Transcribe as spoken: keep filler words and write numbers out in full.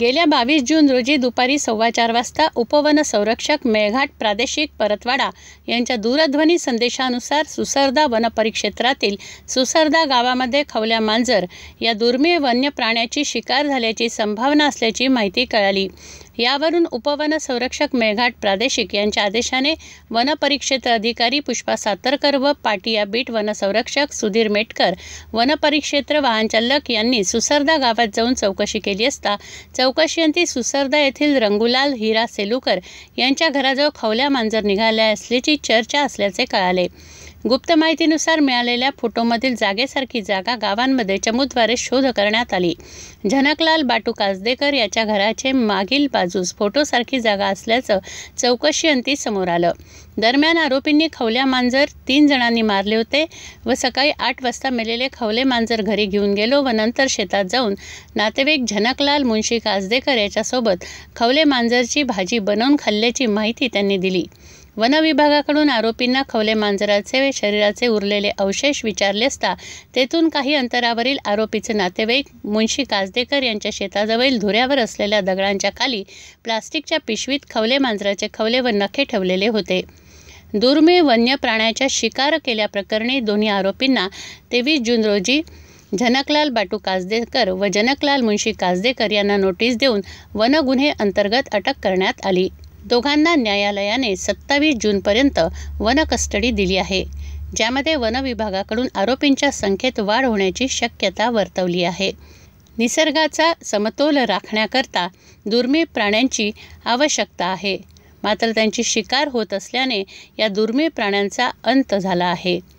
गेल्या बावीस जून रोजी दुपारी सव्वा चार वाजता उपवन संरक्षक मेळघाट प्रादेशिक परतवाडा यांच्या दूरध्वनी संदेशानुसार सुसरदा वनपरिक्षेत्रातील सुसरदा गावामध्ये खवल्या मांजर या दुर्मिळ वन्य प्राण्याची शिकार झाल्याची संभावना असल्याची माहिती कळाली। यावरून उपवन संरक्षक मेळघाट प्रादेशिक यांच्या आदेशाने वनपरिक्षेत्र अधिकारी पुष्पा सातरकर व पाटिया बीट वनसंरक्षक सुधीर मेटकर वनपरिक्षेत्र वाहनचालक यांनी सुसरदा गावात जाऊन चौकशी केली असता चौकशीअंती सुसरदा येथील रंगुलाल हीरा सेलूकर यांच्या घराजवळ खवल्या मांजर निघाल्या असल्याची चर्चा असल्याचे कळाले। गुप्त माहितीनुसार मिळालेल्या फोटोमधील जागेसारखी जागा गावांमध्ये चमूद्वारे शोध करण्यात आली। जनकलाल बाटू कासदेकर याच्या घराचे मागील बाजूस फोटोसारखी जागा असल्याचं चौकशीअंती समोर आलं। दरम्यान आरोपींनी खवल्या मांजर तीन जणांनी मारले होते व सकाळी आठ वाजता मेलेले खवले मांजर घरी घेऊन गेलो व नंतर शेतात जाऊन नातेवाईक जनकलाल मुंशी कासदेकर याच्यासोबत खवले मांजरची भाजी बनवून खाल्ल्याची माहिती त्यांनी दिली। वन विभागाकडून आरोपींना खवले मांजराचे व शरीराचे उरलेले अवशेष विचारले असता तेथून काही अंतरावरील आरोपीचे नातेवाईक मुंशी कासदेकर यांच्या शेताजवळील धुऱ्यावर असलेल्या दगडांच्या खाली प्लास्टिकच्या पिशवीत खवले मांजराचे खवले व नखे ठेवलेले होते। दुर्मिळ वन्य प्राण्याच्या शिकार केल्याप्रकरणी दोन्ही आरोपींना तेवीस जून रोजी जनकलाल बाटू कासदेकर व जनकलाल मुंशी कासदेकर यांना नोटीस देऊन वन गुन्हे अंतर्गत अटक करण्यात आली। दोघांना न्यायालयाने सत्तावीस जूनपर्यंत वन कस्टडी दिली आहे, ज्यामध्ये वन विभागाकडून आरोपींच्या संख्येत वाढ होण्याची शक्यता वर्तवली आहे। निसर्गाचा समतोल राखण्याकरता दुर्मिळ प्राण्यांची आवश्यकता आहे, मात्र त्यांची शिकार होत असल्याने या दुर्मिळ प्राण्यांचा अंत झाला आहे।